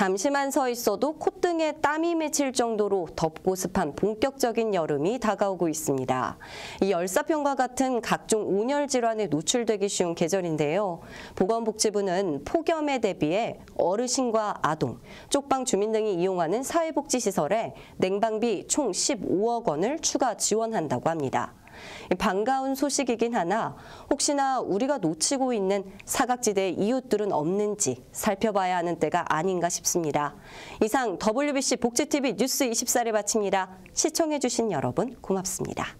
잠시만 서 있어도 콧등에 땀이 맺힐 정도로 덥고 습한 본격적인 여름이 다가오고 있습니다. 이 열사병과 같은 각종 온열 질환에 노출되기 쉬운 계절인데요. 보건복지부는 폭염에 대비해 어르신과 아동, 쪽방 주민 등이 이용하는 사회복지시설에 냉방비 총 15억 원을 추가 지원한다고 합니다. 반가운 소식이긴 하나 혹시나 우리가 놓치고 있는 사각지대의 이웃들은 없는지 살펴봐야 하는 때가 아닌가 싶습니다. 이상 WBC 복지TV 뉴스 24를 마칩니다. 시청해주신 여러분 고맙습니다.